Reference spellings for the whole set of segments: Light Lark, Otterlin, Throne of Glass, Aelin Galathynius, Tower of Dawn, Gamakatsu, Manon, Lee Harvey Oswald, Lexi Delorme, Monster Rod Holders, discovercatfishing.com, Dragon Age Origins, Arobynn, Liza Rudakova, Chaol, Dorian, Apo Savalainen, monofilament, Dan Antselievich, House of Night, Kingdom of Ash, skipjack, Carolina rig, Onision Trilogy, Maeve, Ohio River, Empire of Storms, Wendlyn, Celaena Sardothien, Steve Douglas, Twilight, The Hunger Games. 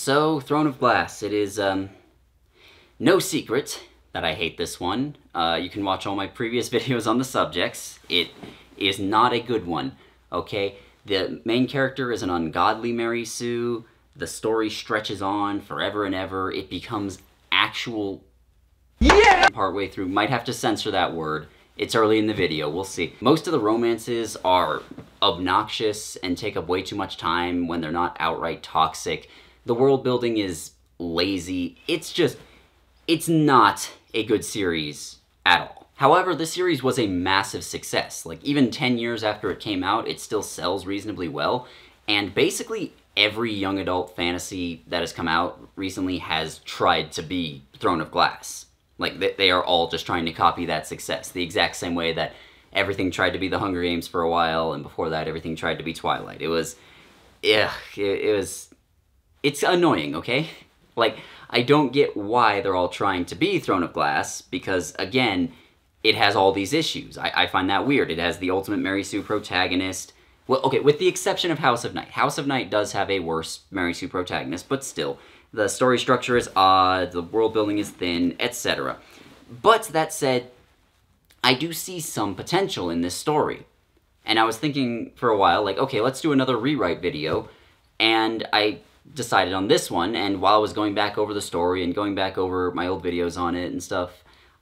So, Throne of Glass. It is no secret that I hate this one. You can watch all my previous videos on the subjects. It is not a good one, okay? The main character is an ungodly Mary Sue. The story stretches on forever and ever. It becomes actual... Yeah! Partway through. Might have to censor that word. It's early in the video, we'll see. Most of the romances are obnoxious and take up way too much time when they're not outright toxic. The world building is lazy. It's just, it's not a good series at all. However, this series was a massive success. Like, even 10 years after it came out, it still sells reasonably well. And basically every young adult fantasy that has come out recently has tried to be Throne of Glass. Like, they are all just trying to copy that success, the exact same way that everything tried to be The Hunger Games for a while, and before that everything tried to be Twilight. It's annoying, okay? Like, I don't get why they're all trying to be Throne of Glass, because, again, it has all these issues. I find that weird. It has the ultimate Mary Sue protagonist. Well, okay, with the exception of House of Night. House of Night does have a worse Mary Sue protagonist, but still. The story structure is odd, the world building is thin, etc. But that said, I do see some potential in this story. And I was thinking for a while, like, okay, let's do another rewrite video. And I decided on this one, and while I was going back over the story and going back over my old videos on it and stuff,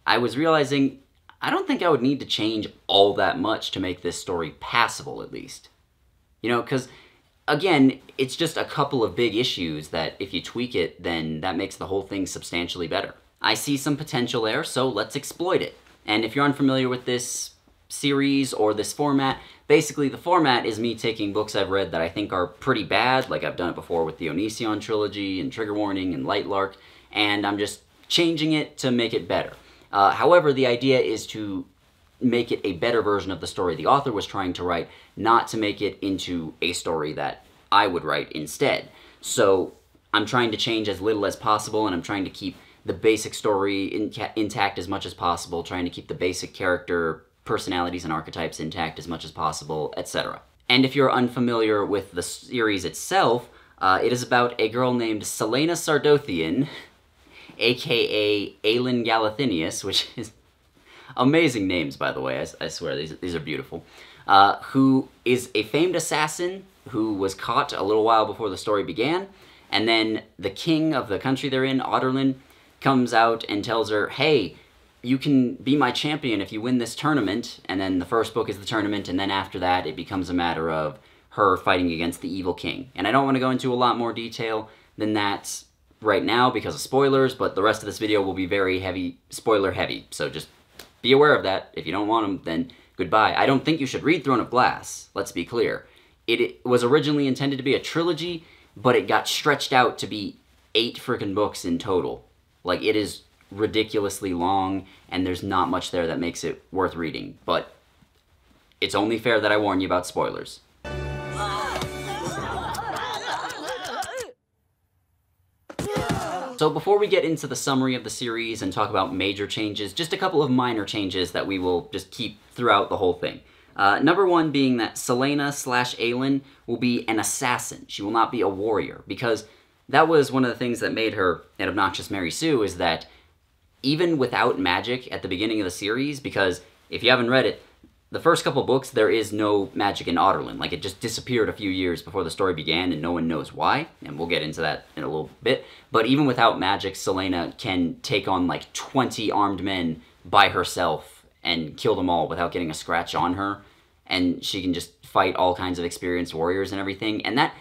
I was realizing I don't think I would need to change all that much to make this story passable, at least. You know, because... again, it's just a couple of big issues that if you tweak it, then that makes the whole thing substantially better. I see some potential there, so let's exploit it. And if you're unfamiliar with this series or this format, basically the format is me taking books I've read that I think are pretty bad, like I've done it before with the Onision Trilogy and Trigger Warning and Light Lark, and I'm just changing it to make it better. However, the idea is to make it a better version of the story the author was trying to write, not to make it into a story that I would write instead. So I'm trying to change as little as possible, and I'm trying to keep the basic story intact as much as possible, trying to keep the basic character personalities and archetypes intact as much as possible, etc. And if you're unfamiliar with the series itself, it is about a girl named Celaena Sardothien, aka Aelin Galathynius, which is... amazing names, by the way, I swear, these are beautiful. Who is a famed assassin who was caught a little while before the story began, and then the king of the country they're in, Otterlin, comes out and tells her, hey, you can be my champion if you win this tournament, and then the first book is the tournament, and then after that it becomes a matter of her fighting against the evil king. And I don't want to go into a lot more detail than that right now because of spoilers, but the rest of this video will be very heavy, spoiler heavy, so just... be aware of that. If you don't want them, then goodbye. I don't think you should read Throne of Glass, let's be clear. It was originally intended to be a trilogy, but it got stretched out to be 8 freaking books in total. Like, it is ridiculously long, and there's not much there that makes it worth reading, but it's only fair that I warn you about spoilers. So before we get into the summary of the series and talk about major changes, just a couple of minor changes that we will just keep throughout the whole thing. Number one being that Celaena/Aelin will be an assassin. She will not be a warrior, because that was one of the things that made her an obnoxious Mary Sue, is that even without magic at the beginning of the series, because if you haven't read it, the first couple books there is no magic in Otterlin. Like, it just disappeared a few years before the story began and no one knows why, and we'll get into that in a little bit. But even without magic, Celaena can take on like 20 armed men by herself and kill them all without getting a scratch on her, and she can just fight all kinds of experienced warriors and everything, and that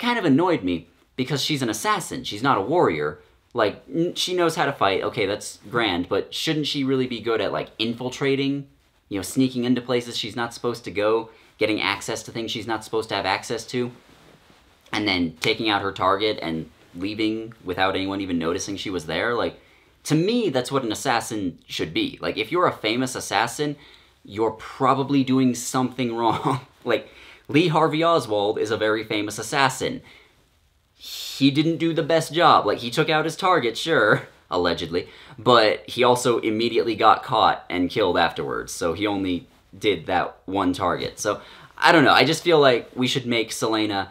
kind of annoyed me because she's an assassin, she's not a warrior. Like, she knows how to fight, okay, that's grand, but shouldn't she really be good at like infiltrating? You know, sneaking into places she's not supposed to go, getting access to things she's not supposed to have access to, and then taking out her target and leaving without anyone even noticing she was there. Like, to me, that's what an assassin should be. Like, if you're a famous assassin, you're probably doing something wrong. Like, Lee Harvey Oswald is a very famous assassin. He didn't do the best job. Like, he took out his target, sure, allegedly, but he also immediately got caught and killed afterwards, so he only did that one target. So, I don't know, I just feel like we should make Celaena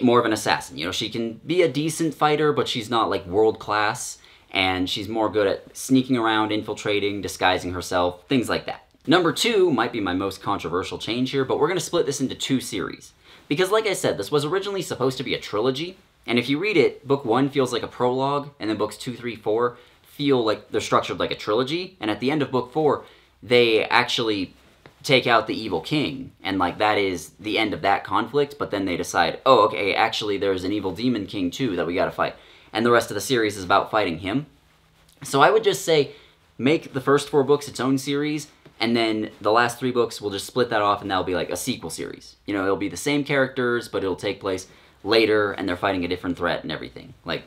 more of an assassin. You know, she can be a decent fighter, but she's not like world class, and she's more good at sneaking around, infiltrating, disguising herself, things like that. Number two might be my most controversial change here, but we're going to split this into two series. Because like I said, this was originally supposed to be a trilogy, and if you read it, book one feels like a prologue, and then books 2, 3, 4 feel like they're structured like a trilogy, and at the end of book 4, they actually take out the evil king, and like that is the end of that conflict, but then they decide, oh, okay, actually there's an evil demon king too that we gotta fight, and the rest of the series is about fighting him. So I would just say, make the first 4 books its own series, and then the last 3 books, we'll just split that off, and that'll be like a sequel series. You know, it'll be the same characters, but it'll take place later, and they're fighting a different threat and everything. Like,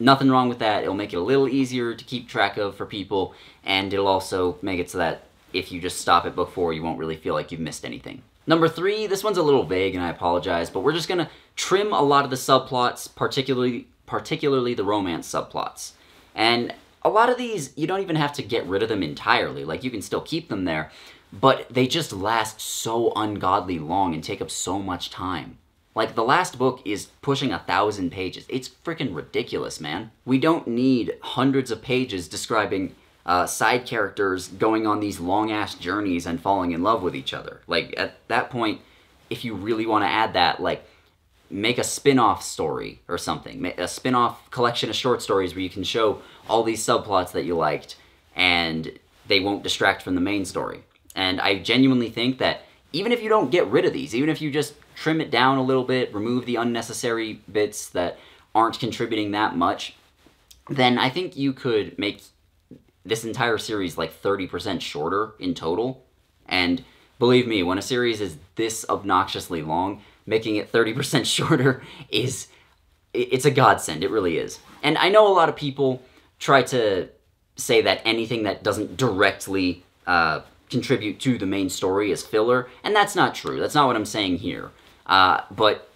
nothing wrong with that. It'll make it a little easier to keep track of for people, and it'll also make it so that if you just stop at book 4, you won't really feel like you've missed anything. Number 3, this one's a little vague, and I apologize, but we're just gonna trim a lot of the subplots, particularly the romance subplots. And a lot of these, you don't even have to get rid of them entirely. Like, you can still keep them there, but they just last so ungodly long and take up so much time. Like, the last book is pushing 1,000 pages. It's freaking ridiculous, man. We don't need hundreds of pages describing side characters going on these long-ass journeys and falling in love with each other. Like, at that point, if you really want to add that, like, make a spin-off story or something. Make a spin-off collection of short stories where you can show all these subplots that you liked, and they won't distract from the main story. And I genuinely think that even if you don't get rid of these, even if you just trim it down a little bit, remove the unnecessary bits that aren't contributing that much, then I think you could make this entire series like 30% shorter in total. And believe me, when a series is this obnoxiously long, making it 30% shorter is, it's a godsend, it really is. And I know a lot of people try to say that anything that doesn't directly contribute to the main story is filler, and that's not true. That's not what I'm saying here. But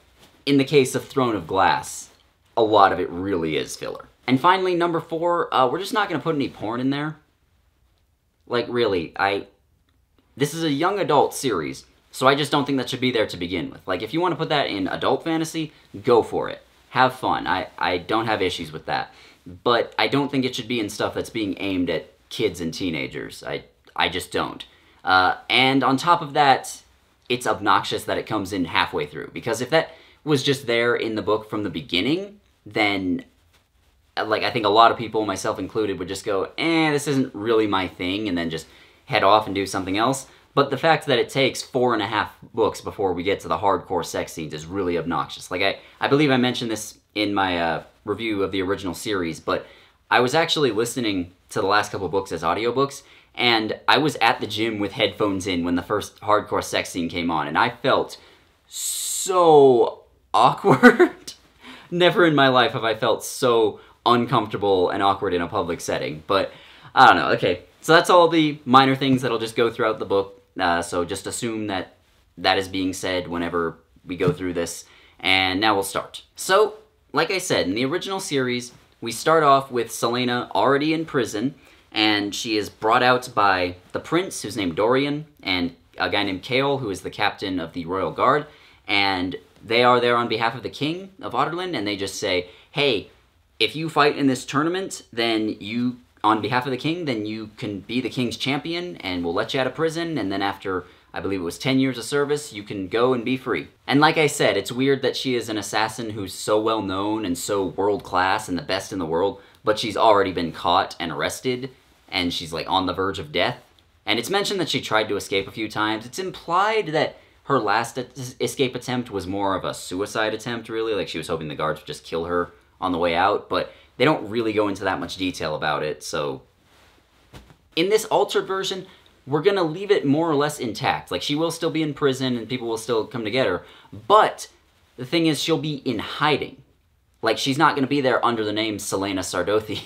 in the case of Throne of Glass, a lot of it really is filler. And finally, number 4, we're just not going to put any porn in there. Like, really, this is a young adult series, so I just don't think that should be there to begin with. Like, if you want to put that in adult fantasy, go for it. Have fun. I don't have issues with that. But I don't think it should be in stuff that's being aimed at kids and teenagers. I just don't. And on top of that, it's obnoxious that it comes in halfway through. Because if that was just there in the book from the beginning, then, like, I think a lot of people, myself included, would just go, eh, this isn't really my thing, and then just head off and do something else. But the fact that it takes 4.5 books before we get to the hardcore sex scenes is really obnoxious. Like, I believe I mentioned this in my review of the original series, but I was actually listening to the last couple books as audiobooks, and I was at the gym with headphones in when the first hardcore sex scene came on, and I felt so awkward. Never in my life have I felt so uncomfortable and awkward in a public setting, but I don't know, okay. So that's all the minor things that'll just go throughout the book, so just assume that that is being said whenever we go through this, and now we'll start. So, like I said, in the original series, we start off with Celaena already in prison, and she is brought out by the prince, who's named Dorian, and a guy named Chaol, who is the captain of the royal guard, and they are there on behalf of the king of Otterlin, and they just say, hey, if you fight in this tournament, then you, on behalf of the king, then you can be the king's champion, and we'll let you out of prison, and then after, I believe it was 10 years of service, you can go and be free. And like I said, it's weird that she is an assassin who's so well known and so world-class and the best in the world, but she's already been caught and arrested, and she's like on the verge of death. And it's mentioned that she tried to escape a few times. It's implied that her last escape attempt was more of a suicide attempt, really, like she was hoping the guards would just kill her on the way out, but they don't really go into that much detail about it, so in this altered version, we're gonna leave it more or less intact. Like, she will still be in prison and people will still come to get her, but the thing is, she'll be in hiding. Like, she's not gonna be there under the name Celaena Sardothien.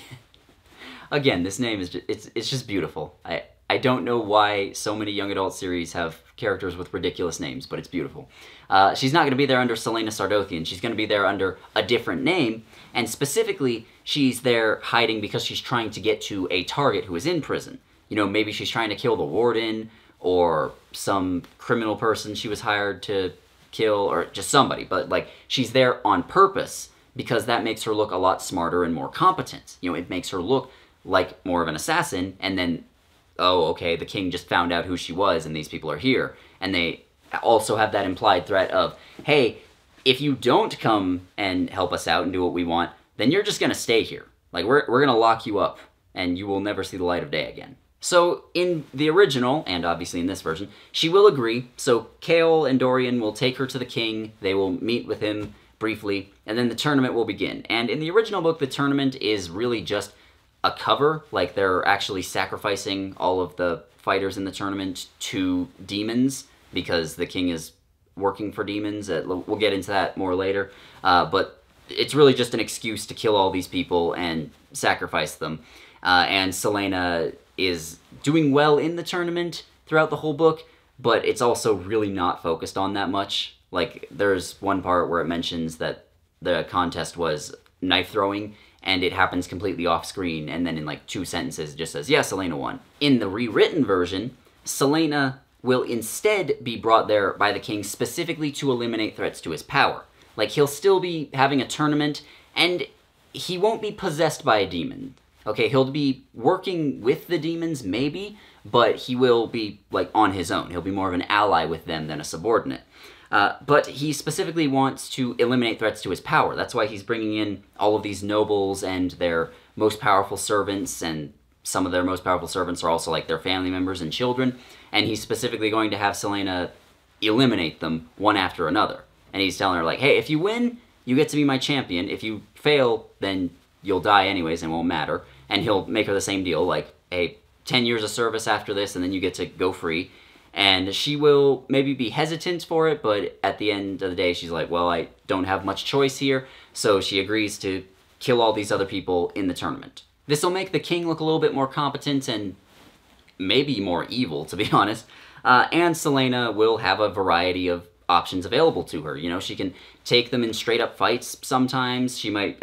Again, this name is just, it's just beautiful. I don't know why so many young adult series have characters with ridiculous names, but it's beautiful. She's not gonna be there under Celaena Sardothien. She's gonna be there under a different name, and specifically, she's there hiding because she's trying to get to a target who is in prison. You know, maybe she's trying to kill the warden or some criminal person she was hired to kill, or just somebody, but like she's there on purpose because that makes her look a lot smarter and more competent. You know, it makes her look like more of an assassin, and then, oh, okay, the king just found out who she was and these people are here. And they also have that implied threat of, hey, if you don't come and help us out and do what we want, then you're just gonna stay here. Like, we're gonna lock you up and you will never see the light of day again. So in the original, and obviously in this version, she will agree. So Chaol and Dorian will take her to the king, they will meet with him briefly, and then the tournament will begin. And in the original book, the tournament is really just a cover, like they're actually sacrificing all of the fighters in the tournament to demons, because the king is working for demons. We'll get into that more later, but it's really just an excuse to kill all these people and sacrifice them. And Celaena is doing well in the tournament throughout the whole book, but it's also really not focused on that much. Like, there's one part where it mentions that the contest was knife throwing, and it happens completely off screen, and then in like 2 sentences it just says, yeah, Celaena won. In the rewritten version, Celaena will instead be brought there by the king specifically to eliminate threats to his power. Like, he'll still be having a tournament, and he won't be possessed by a demon. Okay, he'll be working with the demons, maybe, but he will be, like, on his own. He'll be more of an ally with them than a subordinate. But he specifically wants to eliminate threats to his power. That's why he's bringing in all of these nobles and their most powerful servants, and some of their most powerful servants are also, like, their family members and children, and he's specifically going to have Celaena eliminate them one after another. And he's telling her, like, hey, if you win, you get to be my champion. If you fail, then you'll die anyways and it won't matter. And he'll make her the same deal, like, hey, 10 years of service after this, and then you get to go free. And she will maybe be hesitant for it, but at the end of the day, she's like, well, I don't have much choice here. So she agrees to kill all these other people in the tournament. This will make the king look a little bit more competent and maybe more evil, to be honest. And Celaena will have a variety of options available to her. You know, she can take them in straight up fights sometimes. She might,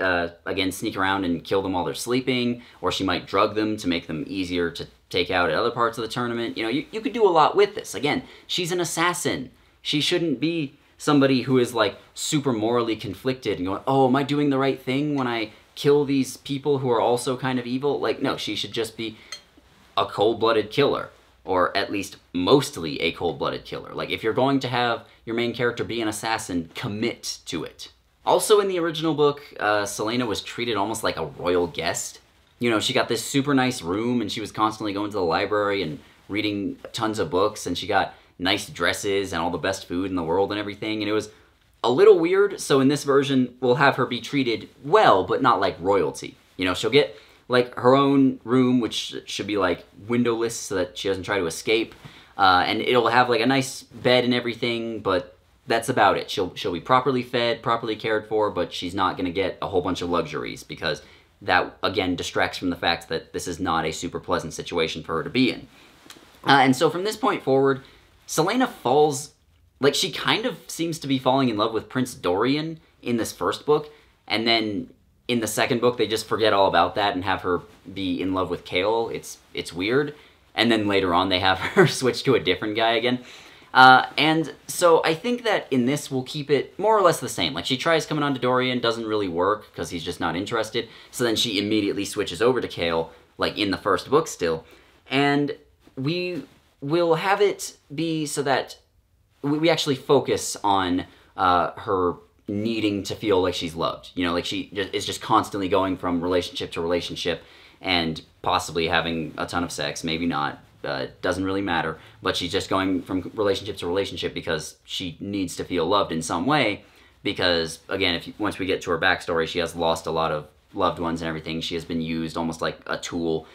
again, sneak around and kill them while they're sleeping, or she might drug them to make them easier to take out at other parts of the tournament. You know, you could do a lot with this. Again, she's an assassin. She shouldn't be somebody who is, like, super morally conflicted and going, oh, am I doing the right thing when I kill these people who are also kind of evil? Like, no, she should just be a cold-blooded killer, or at least mostly a cold-blooded killer. Like, if you're going to have your main character be an assassin, commit to it. Also in the original book, Celaena was treated almost like a royal guest. You know, she got this super nice room, and she was constantly going to the library and reading tons of books, and she got nice dresses and all the best food in the world and everything, and it was a little weird. So in this version, we'll have her be treated well, but not like royalty. You know, she'll get, like, her own room, which should be, like, windowless so that she doesn't try to escape. And it'll have, like, a nice bed and everything, but that's about it. She'll be properly fed, properly cared for, but she's not going to get a whole bunch of luxuries, because that, again, distracts from the fact that this is not a super pleasant situation for her to be in. And so from this point forward, Celaena falls, like, she kind of seems to be falling in love with Prince Dorian in this first book, and then in the second book, they just forget all about that and have her be in love with Chaol. It's weird. And then later on, they have her switch to a different guy again. And so I think that in this, we'll keep it more or less the same. Like, she tries coming on to Dorian, doesn't really work because he's just not interested. So then she immediately switches over to Chaol, like in the first book still. And we will have it be so that we actually focus on her needing to feel like she's loved. You know, like, she is just constantly going from relationship to relationship and possibly having a ton of sex, maybe not, doesn't really matter, but she's just going from relationship to relationship because she needs to feel loved in some way, because, again, once we get to her backstory, she has lost a lot of loved ones and everything. She has been used almost like a tool,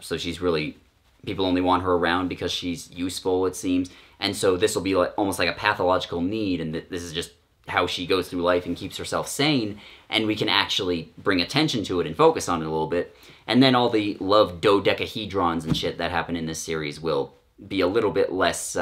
so she's really, people only want her around because she's useful, it seems, and so this will be like, almost like a pathological need, and this is just how she goes through life and keeps herself sane, and we can actually bring attention to it and focus on it a little bit. And then all the love dodecahedrons and shit that happen in this series will be a little bit less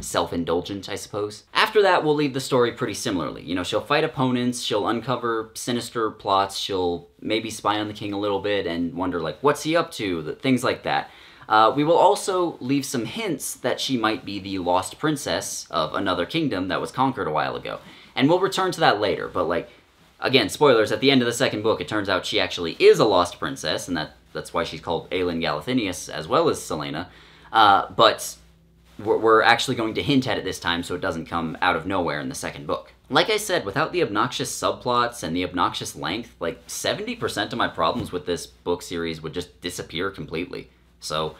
self-indulgent, I suppose. After that, we'll leave the story pretty similarly. You know, she'll fight opponents, she'll uncover sinister plots, she'll maybe spy on the king a little bit and wonder, like, what's he up to, things like that. We will also leave some hints that she might be the lost princess of another kingdom that was conquered a while ago. And we'll return to that later, but like, again, spoilers, at the end of the second book, it turns out she actually is a lost princess, and that's why she's called Aelin Galathynius as well as Celaena. But we're actually going to hint at it this time so it doesn't come out of nowhere in the second book. Like I said, without the obnoxious subplots and the obnoxious length, like 70% of my problems with this book series would just disappear completely. So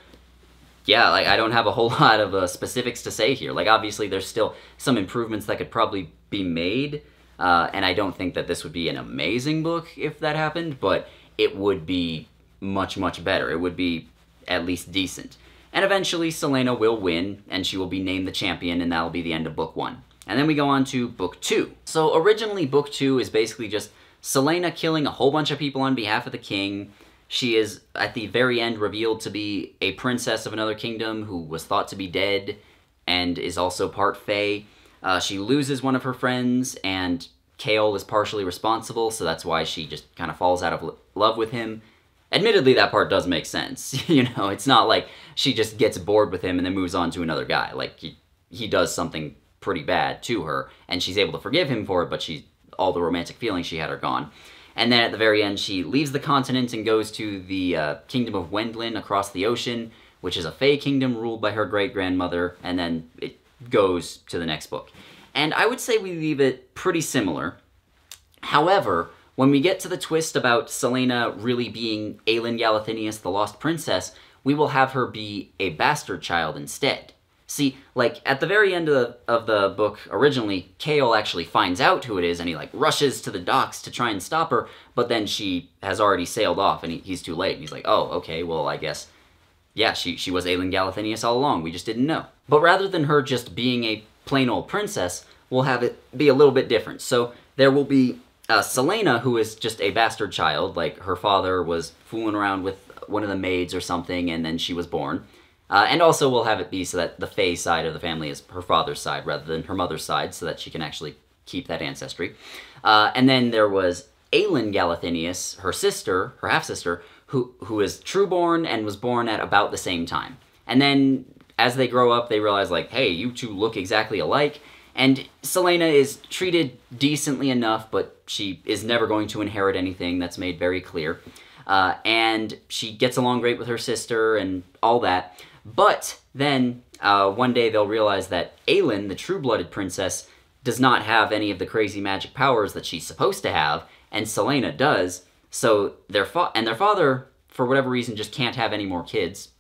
yeah, like I don't have a whole lot of specifics to say here. Like obviously there's still some improvements that could probably be made, and I don't think that this would be an amazing book if that happened, but it would be much, much better. It would be at least decent. And eventually Celaena will win, and she will be named the champion, and that'll be the end of book one. And then we go on to book two. So originally book two is basically just Celaena killing a whole bunch of people on behalf of the king. She is, at the very end, revealed to be a princess of another kingdom who was thought to be dead and is also part fae. She loses one of her friends, and Chaol is partially responsible, so that's why she just kind of falls out of love with him. Admittedly, that part does make sense. You know, it's not like she just gets bored with him and then moves on to another guy. Like, he does something pretty bad to her, and she's able to forgive him for it, but all the romantic feelings she had are gone. And then at the very end, she leaves the continent and goes to the kingdom of Wendlyn across the ocean, which is a fae kingdom ruled by her great-grandmother, and then it goes to the next book. And I would say we leave it pretty similar. However, when we get to the twist about Celaena really being Aelin Galathynius, the lost princess, we will have her be a bastard child instead. See, like, at the very end of the book originally, Chaol actually finds out who it is, and he, like, rushes to the docks to try and stop her, but then she has already sailed off, and he's too late, and he's like, oh, okay, well, I guess, yeah, she was Aelin Galathynius all along, we just didn't know. But rather than her just being a plain old princess, we'll have it be a little bit different. So there will be Celaena, who is just a bastard child, like, her father was fooling around with one of the maids or something, and then she was born. And also we'll have it be so that the fae side of the family is her father's side rather than her mother's side, so that she can actually keep that ancestry. And then there was Aelin Galathynius, her sister, her half-sister, who is trueborn and was born at about the same time. And then as they grow up, they realize, like, hey, you two look exactly alike. And Celaena is treated decently enough, but she is never going to inherit anything. That's made very clear. And she gets along great with her sister and all that. But then, one day they'll realize that Aelin, the true-blooded princess, does not have any of the crazy magic powers that she's supposed to have, and Celaena does, so their father, for whatever reason, just can't have any more kids.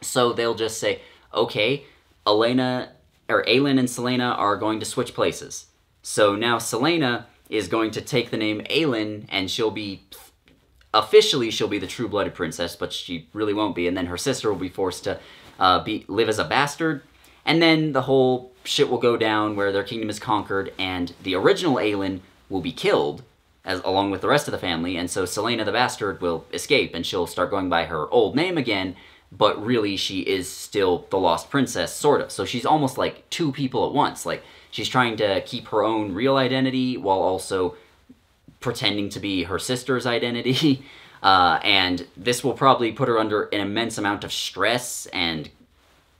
So they'll just say, okay, Aelin and Celaena are going to switch places. So now Celaena is going to take the name Aelin, and officially, she'll be the true-blooded princess, but she really won't be, and then her sister will be forced to live as a bastard, and then the whole shit will go down where their kingdom is conquered, and the original Aelin will be killed, along with the rest of the family, and so Celaena the bastard will escape, and she'll start going by her old name again, but really she is still the lost princess, sort of. So she's almost like two people at once. Like, she's trying to keep her own real identity while also pretending to be her sister's identity, and this will probably put her under an immense amount of stress, and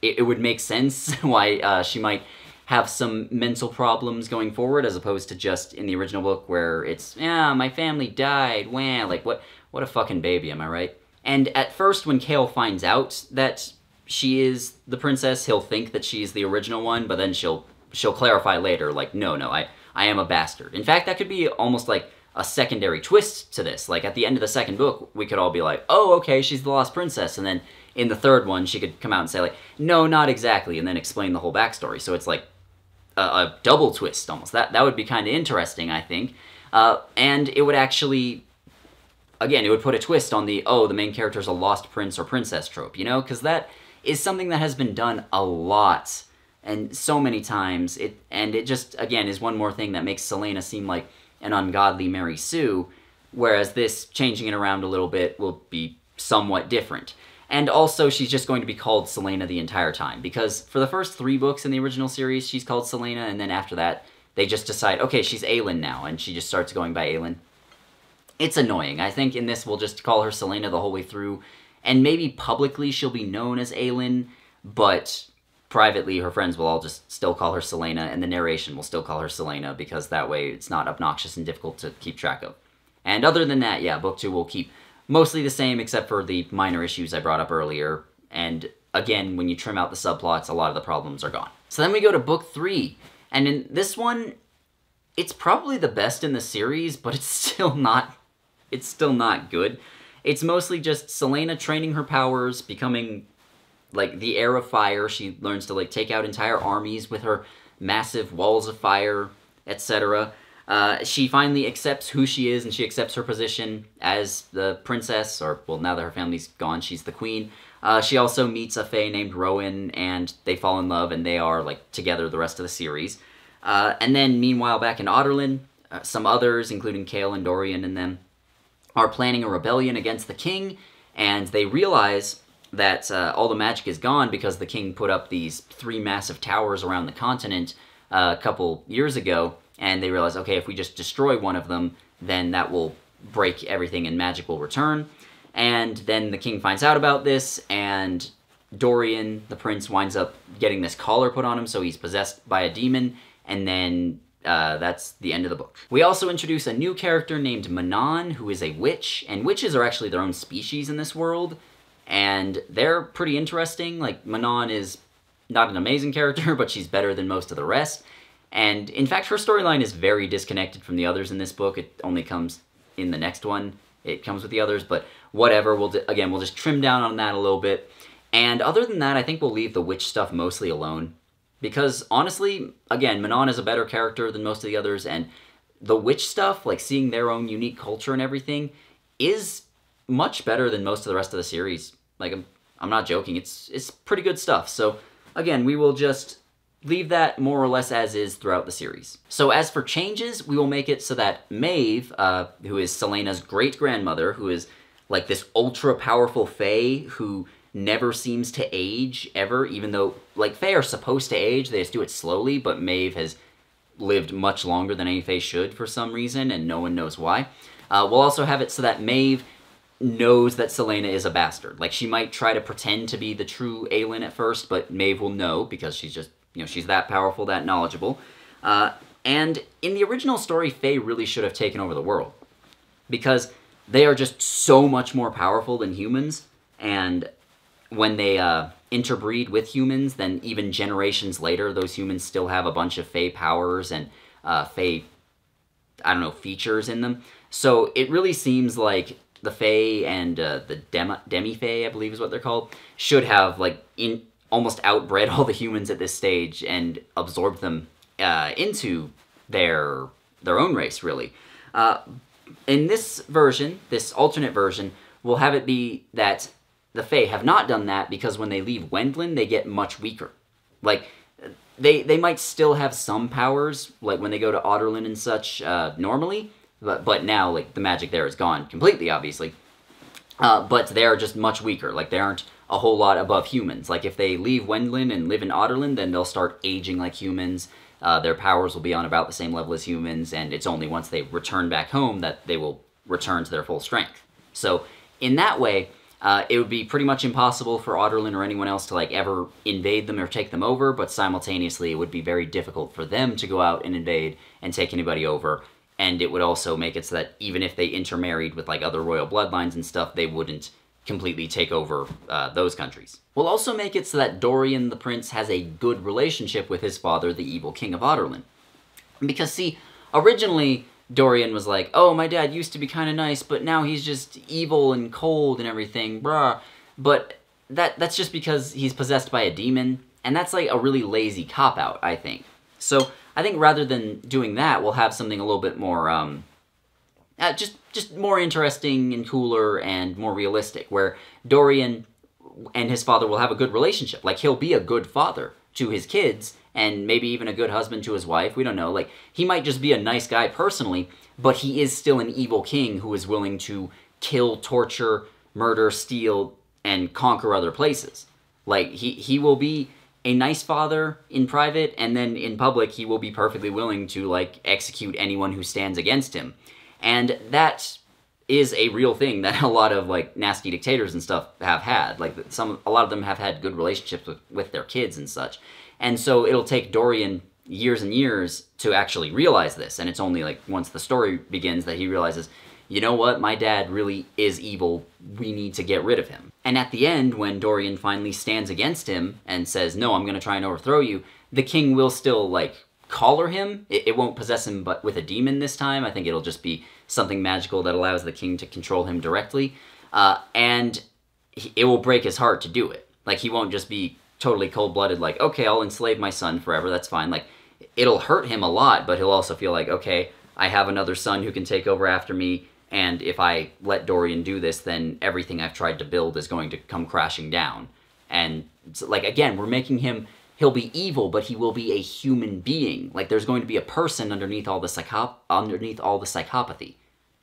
it would make sense why she might have some mental problems going forward, as opposed to just in the original book where it's, yeah, my family died, wah, like, what a fucking baby, am I right? And at first, when Chaol finds out that she is the princess, he'll think that she's the original one, but then she'll clarify later, like, no, I am a bastard. In fact, that could be almost like a secondary twist to this. Like, at the end of the second book, we could all be like, oh, okay, she's the lost princess, and then in the third one, she could come out and say, like, no, not exactly, and then explain the whole backstory. So it's like a double twist, almost. That would be kind of interesting, I think. And it would actually, again, it would put a twist on the, oh, the main character's a lost prince or princess trope, you know? Because that is something that has been done a lot, and so many times, it just, again, is one more thing that makes Celaena seem like an ungodly Mary Sue, whereas this, changing it around a little bit, will be somewhat different. And also, she's just going to be called Celaena the entire time, because for the first three books in the original series, she's called Celaena, and then after that, they just decide, okay, she's Aelin now, and she just starts going by Aelin. It's annoying. I think in this, we'll just call her Celaena the whole way through, and maybe publicly she'll be known as Aelin, but privately her friends will all just still call her Celaena, and the narration will still call her Celaena, because that way it's not obnoxious and difficult to keep track of. And other than that, yeah, book two will keep mostly the same, except for the minor issues I brought up earlier, and again, when you trim out the subplots, a lot of the problems are gone. So then we go to book three, and in this one, it's probably the best in the series, but it's still not good. It's mostly just Celaena training her powers, becoming, like, the heir of fire. She learns to, like, take out entire armies with her massive walls of fire, etc. She finally accepts who she is, and she accepts her position as the princess, or, well, now that her family's gone, she's the queen. She also meets a fae named Rowan, and they fall in love, and they are, like, together the rest of the series. And then, meanwhile, back in Otterlin, some others, including Chaol and Dorian and them, are planning a rebellion against the king, and they realize that all the magic is gone because the king put up these three massive towers around the continent a couple years ago, and they realize, okay, if we just destroy one of them, then that will break everything and magic will return. And then the king finds out about this, and Dorian, the prince, winds up getting this collar put on him, so he's possessed by a demon, and then that's the end of the book. We also introduce a new character named Manon, who is a witch, and witches are actually their own species in this world, and they're pretty interesting. Like, Manon is not an amazing character, but she's better than most of the rest, and in fact her storyline is very disconnected from the others in this book. It only comes in the next one. It comes with the others, but whatever, we'll just trim down on that a little bit. And other than that, I think we'll leave the witch stuff mostly alone. Because, honestly, again, Manon is a better character than most of the others, and the witch stuff, like seeing their own unique culture and everything, is much better than most of the rest of the series. Like, I'm not joking, it's pretty good stuff. So, again, we will just leave that more or less as is throughout the series. So as for changes, we will make it so that Maeve, who is Celaena's great-grandmother, who is, like, this ultra-powerful fae who never seems to age, ever, even though, like, fae are supposed to age, they just do it slowly, but Maeve has lived much longer than any fae should for some reason, and no one knows why. We'll also have it so that Maeve knows that Celaena is a bastard. Like, she might try to pretend to be the true Aelin at first, but Maeve will know, because she's just, you know, she's that powerful, that knowledgeable. And in the original story, fae really should have taken over the world, because they are just so much more powerful than humans, and when they interbreed with humans, then even generations later, those humans still have a bunch of fae powers and fae, I don't know, features in them. So it really seems like the fae and the demi-fae, I believe is what they're called, should have, like, almost outbred all the humans at this stage and absorbed them into their own race, really. In this version, this alternate version, we'll have it be that the fae have not done that, because when they leave Wendlyn, they get much weaker. Like, they might still have some powers, like when they go to Otterlin and such, normally, but now, like, the magic there is gone completely, obviously. But they are just much weaker. Like, they aren't a whole lot above humans. Like, if they leave Wendlyn and live in Otterlin, then they'll start aging like humans. Their powers will be on about the same level as humans, and it's only once they return back home that they will return to their full strength. So, in that way, it would be pretty much impossible for Otterlin or anyone else to, like, ever invade them or take them over, but simultaneously it would be very difficult for them to go out and invade and take anybody over, and it would also make it so that even if they intermarried with, like, other royal bloodlines and stuff, they wouldn't completely take over those countries. We'll also make it so that Dorian the prince has a good relationship with his father, the evil king of Otterlin. Because, see, originally Dorian was like, oh, my dad used to be kind of nice, but now he's just evil and cold and everything, bruh. But that's just because he's possessed by a demon, and that's, like, a really lazy cop-out, I think. So I think rather than doing that, we'll have something a little bit more, just more interesting and cooler and more realistic, where Dorian and his father will have a good relationship. Like, he'll be a good father to his kids, and maybe even a good husband to his wife, we don't know. Like, he might just be a nice guy personally, but he is still an evil king who is willing to kill, torture, murder, steal, and conquer other places. Like, he will be a nice father in private, and then in public he will be perfectly willing to, like, execute anyone who stands against him. And that is a real thing that a lot of like nasty dictators and stuff have had. Like a lot of them have had good relationships with their kids and such. And so it'll take Dorian years and years to actually realize this. And it's only like once the story begins that he realizes, you know what, my dad really is evil. We need to get rid of him. And at the end, when Dorian finally stands against him and says, no, I'm going to try and overthrow you, the king will still like collar him. It won't possess him but with a demon this time. I think it'll just be something magical that allows the king to control him directly. And it will break his heart to do it. Like he won't just be totally cold-blooded, like, okay, I'll enslave my son forever, that's fine. Like, it'll hurt him a lot, but he'll also feel like, okay, I have another son who can take over after me, and if I let Dorian do this, then everything I've tried to build is going to come crashing down. And, like, again, we're making him, he'll be evil, but he will be a human being. Like, there's going to be a person underneath all the psychopathy.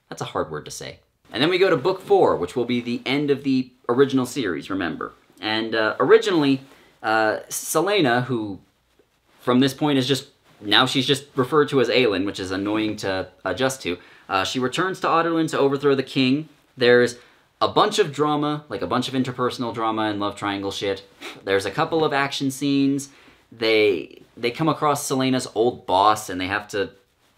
That's a hard word to say. And then we go to book 4, which will be the end of the original series, remember. And originally, Celaena, who from this point is just, now she's just referred to as Aelin, which is annoying to adjust to. She returns to Otterlin to overthrow the king. There's a bunch of drama, like a bunch of interpersonal drama and love triangle shit. There's a couple of action scenes. They come across Celaena's old boss and they have to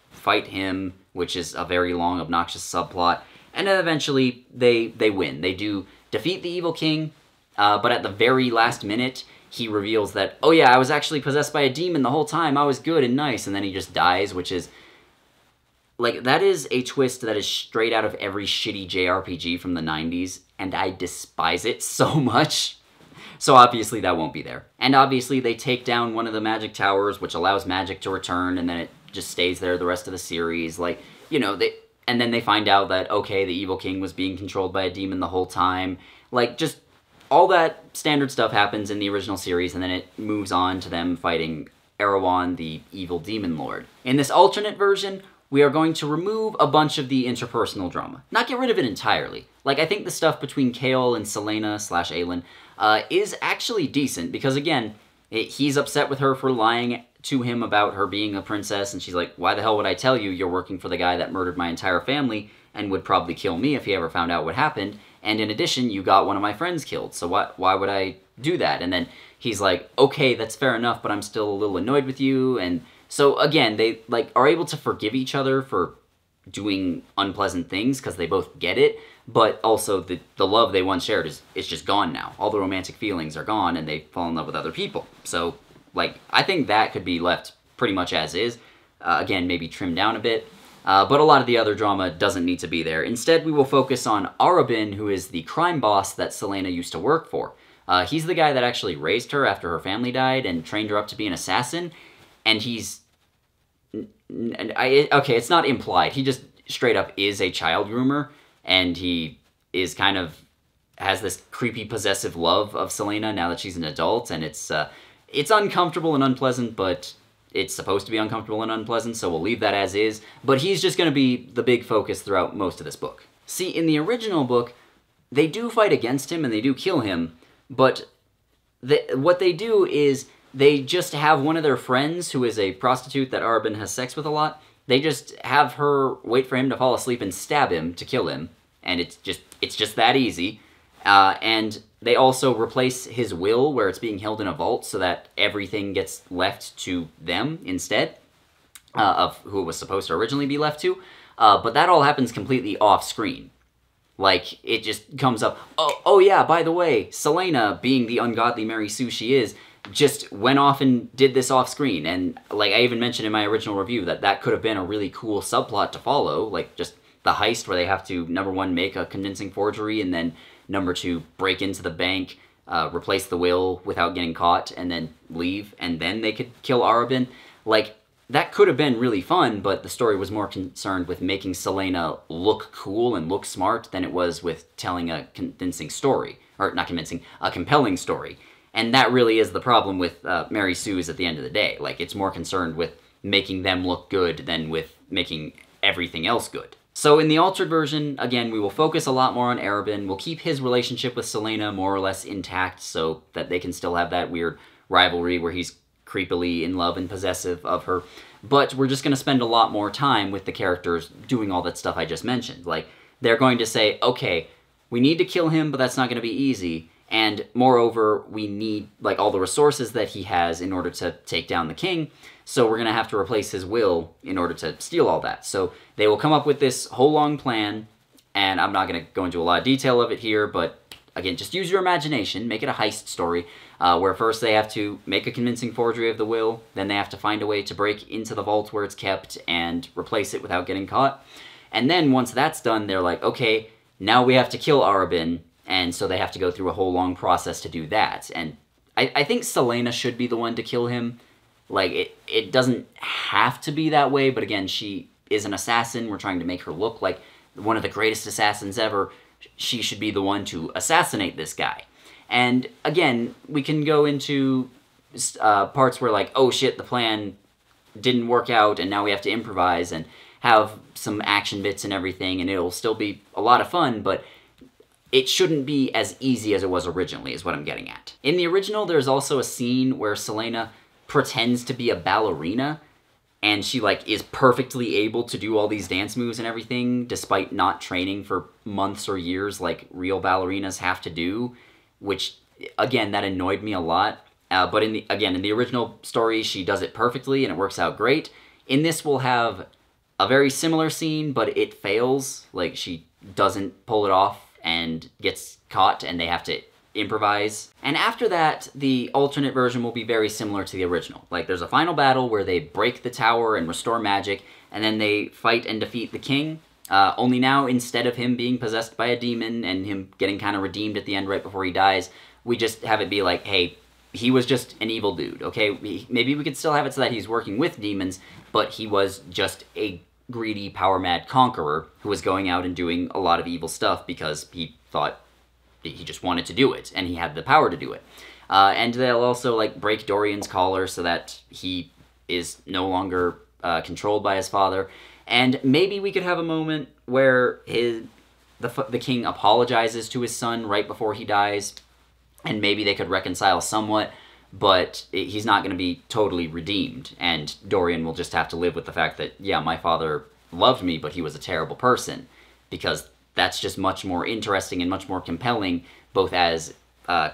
fight him, which is a very long, obnoxious subplot. And then eventually they win. They do defeat the evil king, but at the very last minute, he reveals that, oh yeah, I was actually possessed by a demon the whole time, I was good and nice, and then he just dies, which is, like, that is a twist that is straight out of every shitty JRPG from the 90s, and I despise it so much. So obviously that won't be there. And obviously they take down one of the magic towers, which allows magic to return, and then it just stays there the rest of the series, like, you know, and then they find out that, okay, the evil king was being controlled by a demon the whole time, like, just, all that standard stuff happens in the original series, and then it moves on to them fighting Erawan, the evil demon lord. In this alternate version, we are going to remove a bunch of the interpersonal drama. Not get rid of it entirely. Like, I think the stuff between Chaol and Celaena / Aelin is actually decent, because again, he's upset with her for lying to him about her being a princess, and she's like, why the hell would I tell you? You're working for the guy that murdered my entire family and would probably kill me if he ever found out what happened. And in addition, you got one of my friends killed, so why would I do that? And then he's like, okay, that's fair enough, but I'm still a little annoyed with you. And so again, they like are able to forgive each other for doing unpleasant things because they both get it, but also the love they once shared is just gone now. All the romantic feelings are gone and they fall in love with other people. So like, I think that could be left pretty much as is. Again, maybe trimmed down a bit. But a lot of the other drama doesn't need to be there. Instead, we will focus on Arobynn, who is the crime boss that Celaena used to work for. He's the guy that actually raised her after her family died and trained her up to be an assassin, and he's... okay, it's not implied. He just straight up is a child groomer, and he is kind of... has this creepy possessive love of Celaena now that she's an adult, and it's uncomfortable and unpleasant, but... it's supposed to be uncomfortable and unpleasant, so we'll leave that as is, but he's just going to be the big focus throughout most of this book. See, in the original book, they do fight against him and they do kill him, but what they do is they just have one of their friends, who is a prostitute that Arobynn has sex with a lot, they just have her wait for him to fall asleep and stab him to kill him, and it's just that easy. And they also replace his will, where it's being held in a vault, so that everything gets left to them instead of who it was supposed to originally be left to. But that all happens completely off screen. Like, it just comes up, oh yeah, by the way, Celaena, being the ungodly Mary Sue she is, just went off and did this off screen. And like I even mentioned in my original review that that could have been a really cool subplot to follow, like just the heist where they have to, #1, make a convincing forgery, and then #2, break into the bank, replace the will without getting caught, and then leave, and then they could kill Arobynn. Like, that could have been really fun, but the story was more concerned with making Celaena look cool and look smart than it was with telling a convincing story. Or, not convincing, a compelling story. And that really is the problem with Mary Sue's at the end of the day. Like, it's more concerned with making them look good than with making everything else good. So in the altered version, again, we will focus a lot more on Arobynn. We'll keep his relationship with Celaena more or less intact so that they can still have that weird rivalry where he's creepily in love and possessive of her. But we're just going to spend a lot more time with the characters doing all that stuff I just mentioned. Like, they're going to say, okay, we need to kill him, but that's not going to be easy. And moreover, we need like all the resources that he has in order to take down the king. So we're going to have to replace his will in order to steal all that. So they will come up with this whole long plan, and I'm not going to go into a lot of detail of it here, but again, just use your imagination, make it a heist story, where first they have to make a convincing forgery of the will, then they have to find a way to break into the vault where it's kept and replace it without getting caught. And then once that's done, they're like, okay, now we have to kill Arobynn, and so they have to go through a whole long process to do that. And I think Celaena should be the one to kill him. Like, it doesn't have to be that way, but again, she is an assassin. We're trying to make her look like one of the greatest assassins ever. She should be the one to assassinate this guy. And again, we can go into parts where like, oh shit, the plan didn't work out and now we have to improvise and have some action bits and everything, and it'll still be a lot of fun, but it shouldn't be as easy as it was originally, is what I'm getting at. In the original, there's also a scene where Celaena pretends to be a ballerina, and she like is perfectly able to do all these dance moves and everything, despite not training for months or years like real ballerinas have to do, which, again, that annoyed me a lot. But in the original story, she does it perfectly and it works out great. In this, we'll have a very similar scene, but it fails. Like, she doesn't pull it off and gets caught, and they have to improvise. And after that, the alternate version will be very similar to the original. Like, there's a final battle where they break the tower and restore magic, and then they fight and defeat the king. Only now, instead of him being possessed by a demon and him getting kind of redeemed at the end right before he dies, we just have it be like, hey, he was just an evil dude, okay? Maybe we could still have it so that he's working with demons, but he was just a greedy, power-mad conqueror who was going out and doing a lot of evil stuff because he thought he just wanted to do it, and he had the power to do it. And they'll also, like, break Dorian's collar so that he is no longer controlled by his father. And maybe we could have a moment where the king apologizes to his son right before he dies, and maybe they could reconcile somewhat, but he's not going to be totally redeemed, and Dorian will just have to live with the fact that, yeah, my father loved me, but he was a terrible person, because that's just much more interesting and much more compelling, both as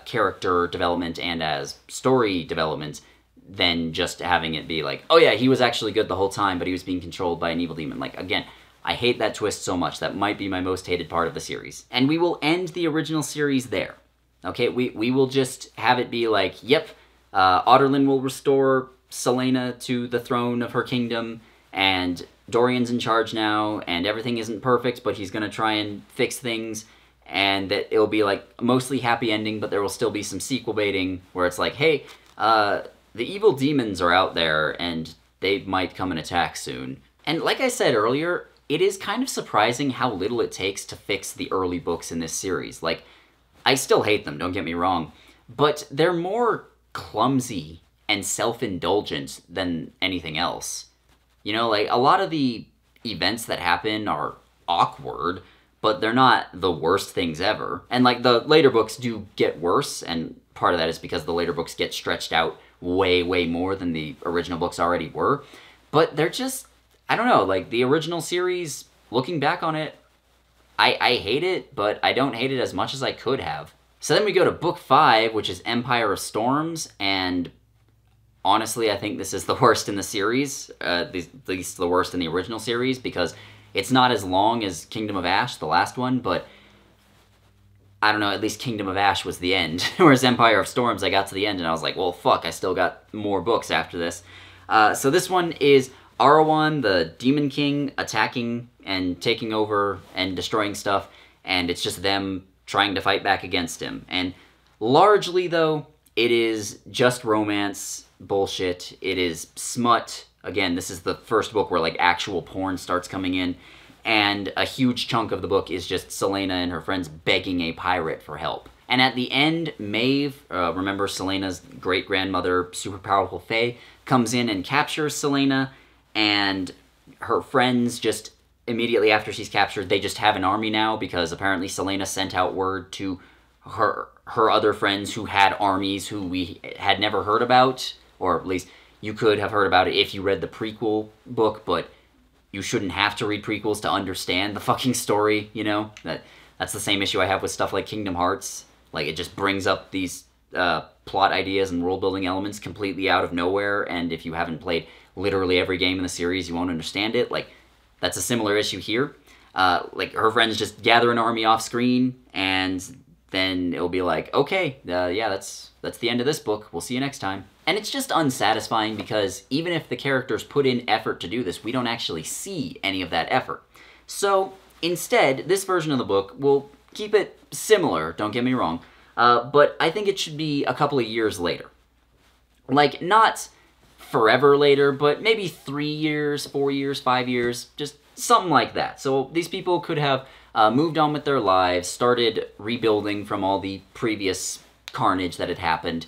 character development and as story development, than just having it be like, oh yeah, he was actually good the whole time, but he was being controlled by an evil demon. Like, again, I hate that twist so much. That might be my most hated part of the series. And we will end the original series there, okay? We will just have it be like, yep, Otterlin will restore Celaena to the throne of her kingdom, and Dorian's in charge now, and everything isn't perfect, but he's gonna try and fix things, and that it'll be like mostly happy ending, but there will still be some sequel baiting where it's like, hey, the evil demons are out there and they might come and attack soon. And like I said earlier, it is kind of surprising how little it takes to fix the early books in this series. Like, I still hate them, don't get me wrong, but they're more clumsy and self-indulgent than anything else. You know, like, a lot of the events that happen are awkward, but they're not the worst things ever. And, like, the later books do get worse, and part of that is because the later books get stretched out way, way more than the original books already were. But they're just, I don't know, like, the original series, looking back on it, I hate it, but I don't hate it as much as I could have. So then we go to Book 5, which is Empire of Storms, and honestly, I think this is the worst in the series, at least the worst in the original series, because it's not as long as Kingdom of Ash, the last one, but I don't know, at least Kingdom of Ash was the end, whereas Empire of Storms, I got to the end and I was like, well, fuck, I still got more books after this. So this one is Erawan, the Demon King, attacking and taking over and destroying stuff, and it's just them trying to fight back against him. And largely, though, it is just romance bullshit. It is smut. Again, this is the first book where, like, actual porn starts coming in, and a huge chunk of the book is just Celaena and her friends begging a pirate for help. And at the end, Maeve, remember Celaena's great-grandmother, super powerful fae, comes in and captures Celaena, and her friends just immediately after she's captured, they just have an army now, because apparently Celaena sent out word to her other friends who had armies who we had never heard about, or at least you could have heard about it if you read the prequel book, but you shouldn't have to read prequels to understand the fucking story, you know? That's the same issue I have with stuff like Kingdom Hearts. Like, it just brings up these plot ideas and world-building elements completely out of nowhere, and if you haven't played literally every game in the series, you won't understand it. Like, that's a similar issue here. Like, her friends just gather an army off-screen, and then it'll be like, okay, yeah, that's the end of this book. We'll see you next time. And it's just unsatisfying because even if the characters put in effort to do this, we don't actually see any of that effort. So instead, this version of the book will keep it similar, don't get me wrong, but I think it should be a couple of years later. Like, not forever later, but maybe 3 years, 4 years, 5 years, just something like that. So these people could have moved on with their lives, started rebuilding from all the previous carnage that had happened,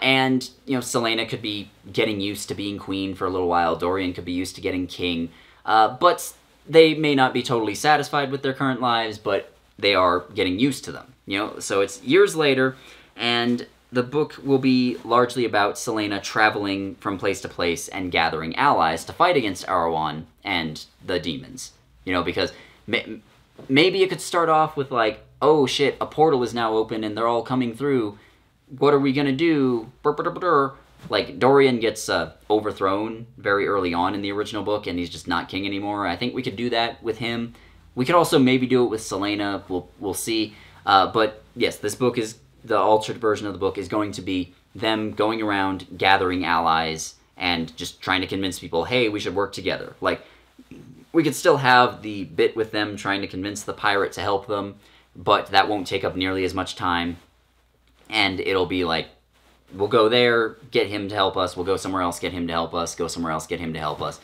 and, you know, Celaena could be getting used to being queen for a little while, Dorian could be used to getting king, but they may not be totally satisfied with their current lives, but they are getting used to them, you know? So it's years later, and the book will be largely about Celaena traveling from place to place and gathering allies to fight against Erawan and the demons, you know, because maybe it could start off with, like, oh shit, a portal is now open and they're all coming through. What are we gonna do? Like, Dorian gets overthrown very early on in the original book and he's just not king anymore. I think we could do that with him. We could also maybe do it with Celaena. We'll see. But yes, this book is, the altered version of the book is going to be them going around gathering allies and just trying to convince people, hey, we should work together. Like, we could still have the bit with them trying to convince the pirate to help them, but that won't take up nearly as much time. And it'll be like, we'll go there, get him to help us, we'll go somewhere else, get him to help us, go somewhere else, get him to help us.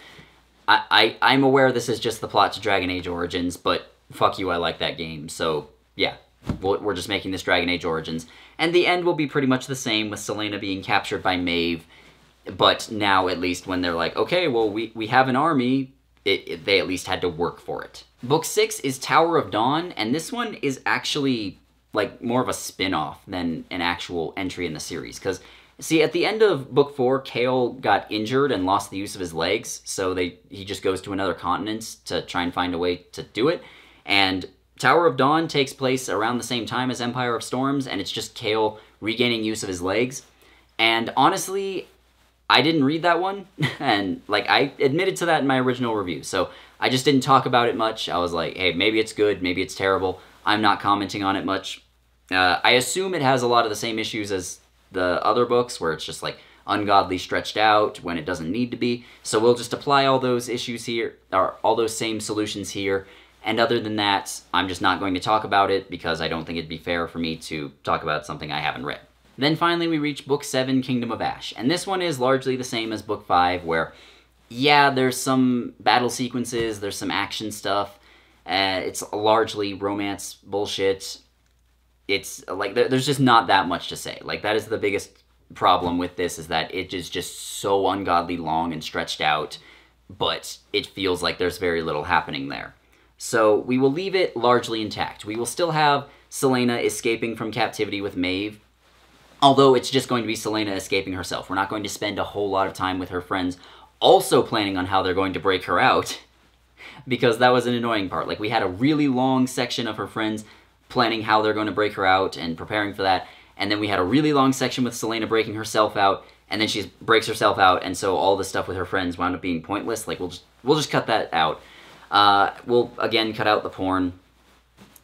I'm aware this is just the plot to Dragon Age Origins, but fuck you, I like that game. So, yeah, we're just making this Dragon Age Origins. And the end will be pretty much the same, with Celaena being captured by Maeve, but now at least when they're like, okay, well, we have an army, they at least had to work for it. Book 6 is Tower of Dawn, and this one is actually, like, more of a spin-off than an actual entry in the series. Because, see, at the end of Book 4, Chaol got injured and lost the use of his legs, so he just goes to another continent to try and find a way to do it. And Tower of Dawn takes place around the same time as Empire of Storms, and it's just Chaol regaining use of his legs. And honestly, I didn't read that one, and, like, I admitted to that in my original review, so I just didn't talk about it much. I was like, hey, maybe it's good, maybe it's terrible. I'm not commenting on it much. I assume it has a lot of the same issues as the other books, where it's just, like, ungodly stretched out when it doesn't need to be. So we'll just apply all those issues here, or all those same solutions here. And other than that, I'm just not going to talk about it because I don't think it'd be fair for me to talk about something I haven't read. Then finally we reach Book 7, Kingdom of Ash. And this one is largely the same as Book 5, where, yeah, there's some battle sequences, there's some action stuff, it's largely romance bullshit. It's like, there's just not that much to say. Like, that is the biggest problem with this, is that it is just so ungodly long and stretched out, but it feels like there's very little happening there. So we will leave it largely intact. We will still have Celaena escaping from captivity with Maeve, although it's just going to be Celaena escaping herself. We're not going to spend a whole lot of time with her friends also planning on how they're going to break her out, because that was an annoying part. Like, we had a really long section of her friends planning how they're going to break her out and preparing for that, and then we had a really long section with Celaena breaking herself out, and then she breaks herself out, and so all the stuff with her friends wound up being pointless. Like, we'll just cut that out. We'll, again, cut out the porn.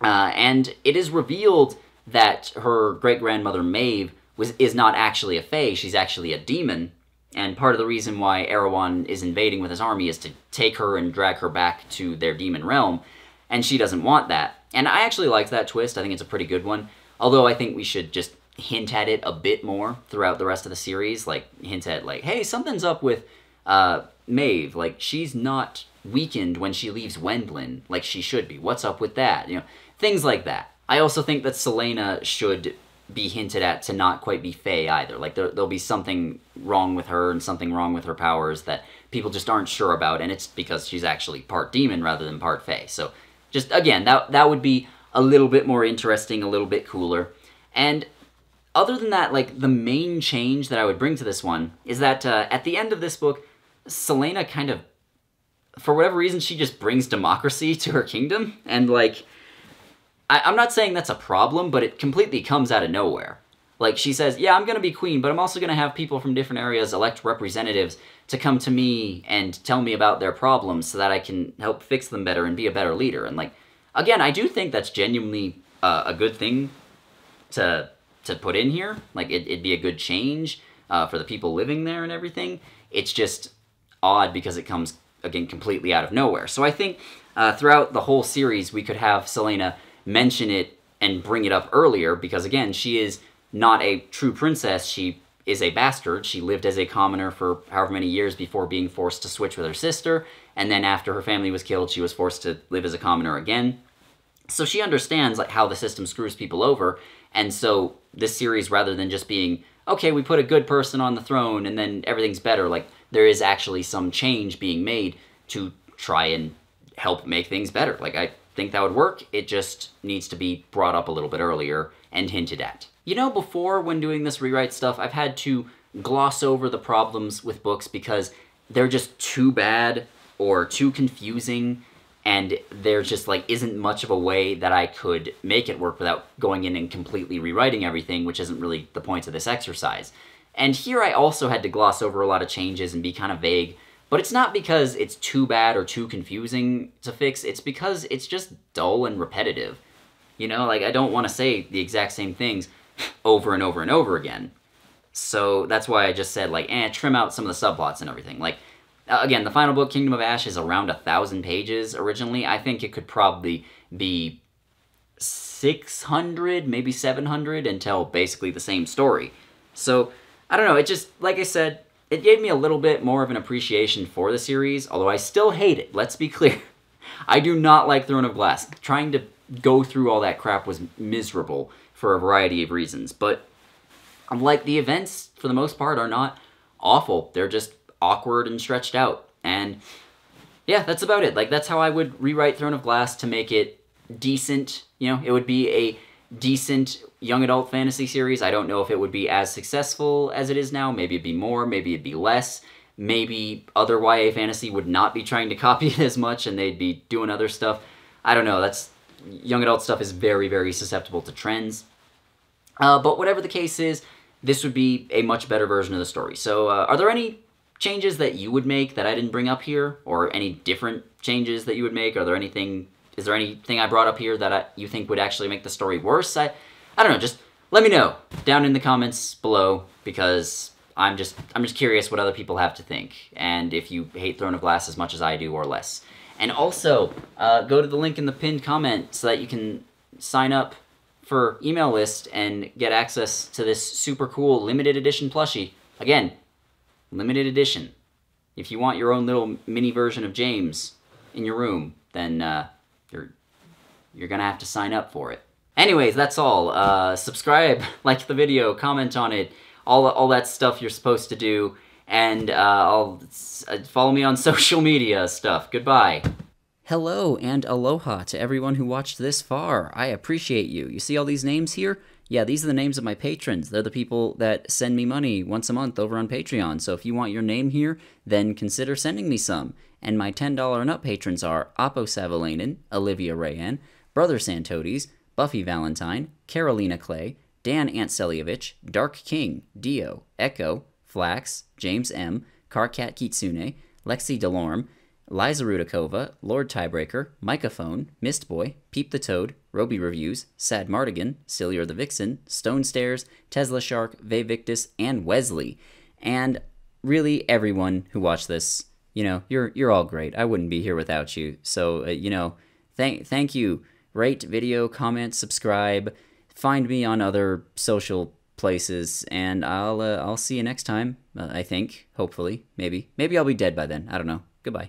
And it is revealed that her great-grandmother Maeve is not actually a fae, she's actually a demon. And part of the reason why Erawan is invading with his army is to take her and drag her back to their demon realm, and she doesn't want that. And I actually liked that twist. I think it's a pretty good one, although I think we should just hint at it a bit more throughout the rest of the series. Like, hint at, like, hey, something's up with Maeve. Like, she's not weakened when she leaves Wendlyn like she should be. What's up with that? You know, things like that. I also think that Celaena should be hinted at to not quite be fae either. Like, there'll be something wrong with her and something wrong with her powers that people just aren't sure about, and it's because she's actually part demon rather than part fae. So, just, again, that would be a little bit more interesting, a little bit cooler. And other than that, like, the main change that I would bring to this one is that at the end of this book, Celaena kind of for whatever reason, she just brings democracy to her kingdom. And, like, I'm not saying that's a problem, but it completely comes out of nowhere. Like, she says, yeah, I'm going to be queen, but I'm also going to have people from different areas elect representatives to come to me and tell me about their problems so that I can help fix them better and be a better leader. And, like, again, I do think that's genuinely a good thing to put in here. Like, it'd be a good change for the people living there and everything. It's just odd because it comes, again, completely out of nowhere. So I think throughout the whole series, we could have Celaena mention it and bring it up earlier because, again, she is not a true princess. She is a bastard. She lived as a commoner for however many years before being forced to switch with her sister, and then after her family was killed, she was forced to live as a commoner again. So she understands, like, how the system screws people over, and so this series, rather than just being, okay, we put a good person on the throne and then everything's better, like, there is actually some change being made to try and help make things better. Like, I think that would work. It just needs to be brought up a little bit earlier and hinted at. You know, before, when doing this rewrite stuff, I've had to gloss over the problems with books because they're just too bad or too confusing, and there just, like, isn't much of a way that I could make it work without going in and completely rewriting everything, which isn't really the point of this exercise. And here I also had to gloss over a lot of changes and be kind of vague, but it's not because it's too bad or too confusing to fix, it's because it's just dull and repetitive. You know, like, I don't want to say the exact same things over and over and over again. So that's why I just said, like, trim out some of the subplots and everything. Like, again, the final book, Kingdom of Ash, is around 1,000 pages originally. I think it could probably be 600, maybe 700, and tell basically the same story. So, I don't know, it just, like I said, it gave me a little bit more of an appreciation for the series, although I still hate it, let's be clear. I do not like Throne of Glass. Trying to go through all that crap was miserable for a variety of reasons, but, like, the events, for the most part, are not awful. They're just awkward and stretched out, and yeah, that's about it. Like, that's how I would rewrite Throne of Glass to make it decent. You know, it would be a decent young adult fantasy series. I don't know if it would be as successful as it is now. Maybe it'd be more, maybe it'd be less. Maybe other YA fantasy would not be trying to copy it as much and they'd be doing other stuff. I don't know, that's... young adult stuff is very, very susceptible to trends. But whatever the case is, this would be a much better version of the story. So, are there any changes that you would make that I didn't bring up here? Or any different changes that you would make? Are there anything... is there anything I brought up here that you think would actually make the story worse? I don't know, just let me know down in the comments below, because I'm just curious what other people have to think, and if you hate Throne of Glass as much as I do or less. And also, go to the link in the pinned comment so that you can sign up for email list and get access to this super cool limited edition plushie. Again, limited edition. If you want your own little mini version of James in your room, then you're gonna have to sign up for it. Anyways, that's all. Subscribe, like the video, comment on it, all that stuff you're supposed to do. And follow me on social media stuff. Goodbye. Hello and aloha to everyone who watched this far. I appreciate you. You see all these names here? Yeah, these are the names of my patrons. They're the people that send me money once a month over on Patreon. So if you want your name here, then consider sending me some. And my $10 and up patrons are Apo Savalainen, Olivia Rayan, Brother Santodes, Buffy Valentine, Carolina Clay, Dan Antselievich, Dark King, Dio, Echo, Flax, James M., Carcat Kitsune, Lexi Delorme, Liza Rudakova, Lord Tiebreaker, Microphone, Mistboy, Peep the Toad, Roby Reviews, Sad Mardigan, Sillier the Vixen, Stone Stairs, Tesla Shark, Vevictus, and Wesley. And really everyone who watched this, you know, you're all great. I wouldn't be here without you. So, you know, thank you. Rate, video, comment, subscribe. Find me on other social places, and I'll see you next time, I think, hopefully, maybe. Maybe I'll be dead by then, I don't know. Goodbye.